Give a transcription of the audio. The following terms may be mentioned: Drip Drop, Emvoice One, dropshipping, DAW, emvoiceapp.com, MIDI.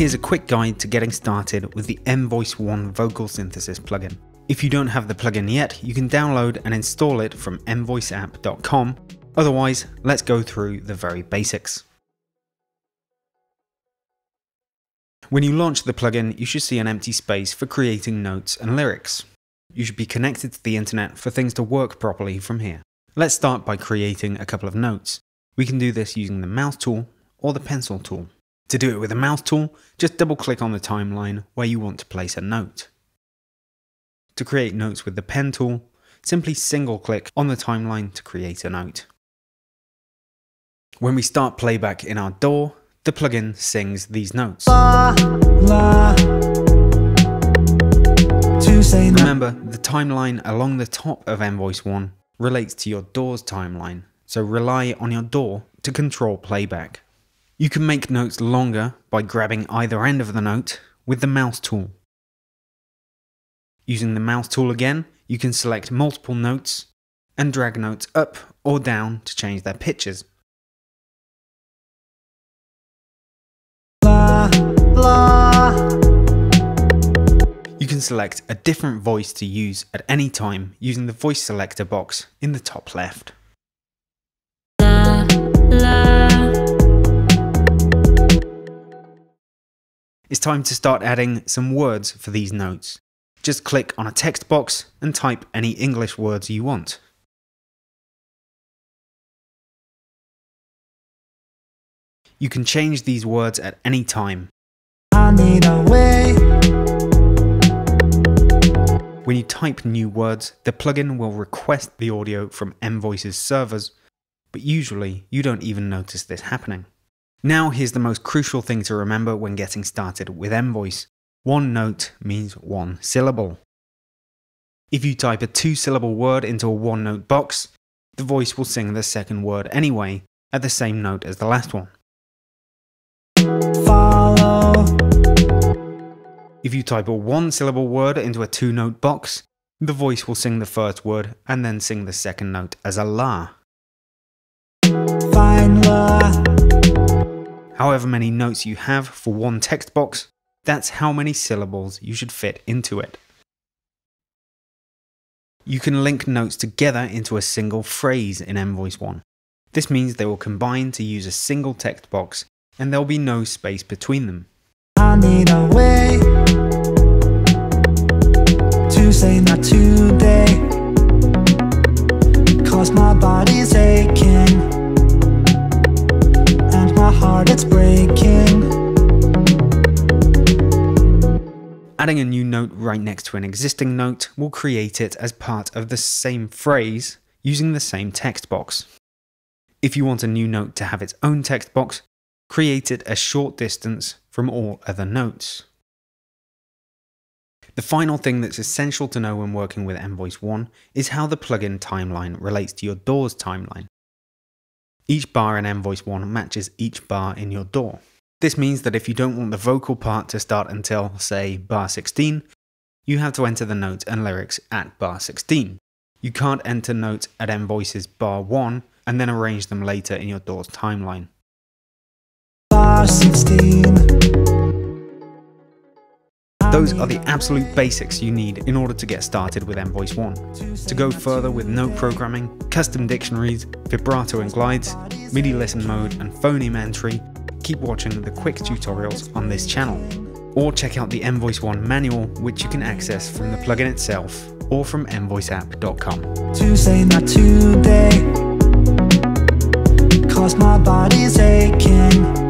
Here's a quick guide to getting started with the Emvoice One vocal synthesis plugin. If you don't have the plugin yet, you can download and install it from emvoiceapp.com. Otherwise, let's go through the very basics. When you launch the plugin, you should see an empty space for creating notes and lyrics. You should be connected to the internet for things to work properly from here. Let's start by creating a couple of notes. We can do this using the mouse tool or the pencil tool. To do it with the mouse tool, just double-click on the timeline where you want to place a note. To create notes with the pen tool, simply single-click on the timeline to create a note. When we start playback in our DAW, the plugin sings these notes. Remember, the timeline along the top of Emvoice One relates to your DAW's timeline, so rely on your DAW to control playback. You can make notes longer by grabbing either end of the note with the mouse tool. Using the mouse tool again, you can select multiple notes and drag notes up or down to change their pitches. You can select a different voice to use at any time using the voice selector box in the top left. It's time to start adding some words for these notes. Just click on a text box and type any English words you want. You can change these words at any time. I need a way. When you type new words, the plugin will request the audio from Emvoice's servers, but usually you don't even notice this happening. Now here's the most crucial thing to remember when getting started with Emvoice. One note means one syllable. If you type a two-syllable word into a one-note box, the voice will sing the second word anyway at the same note as the last one. Follow. If you type a one-syllable word into a two-note box, the voice will sing the first word and then sing the second note as a la. Find la. However many notes you have for one text box, that's how many syllables you should fit into it. You can link notes together into a single phrase in Emvoice One. This means they will combine to use a single text box and there'll be no space between them. I need a way to say not today, because my body's aching. It's breaking. Adding a new note right next to an existing note will create it as part of the same phrase using the same text box. If you want a new note to have its own text box, create it a short distance from all other notes. The final thing that's essential to know when working with Emvoice One is how the plugin timeline relates to your DAW's timeline. Each bar in Emvoice One matches each bar in your DAW. This means that if you don't want the vocal part to start until, say, bar 16, you have to enter the notes and lyrics at bar 16. You can't enter notes at Emvoice's bar 1 and then arrange them later in your DAW's timeline. Bar 16. Those are the absolute basics you need in order to get started with Emvoice One. To go further with note programming, custom dictionaries, vibrato and glides, MIDI listen mode and phoneme entry, keep watching the quick tutorials on this channel. Or check out the Emvoice One manual, which you can access from the plugin itself or from emvoiceapp.com. To say not today, 'cause my body's aching.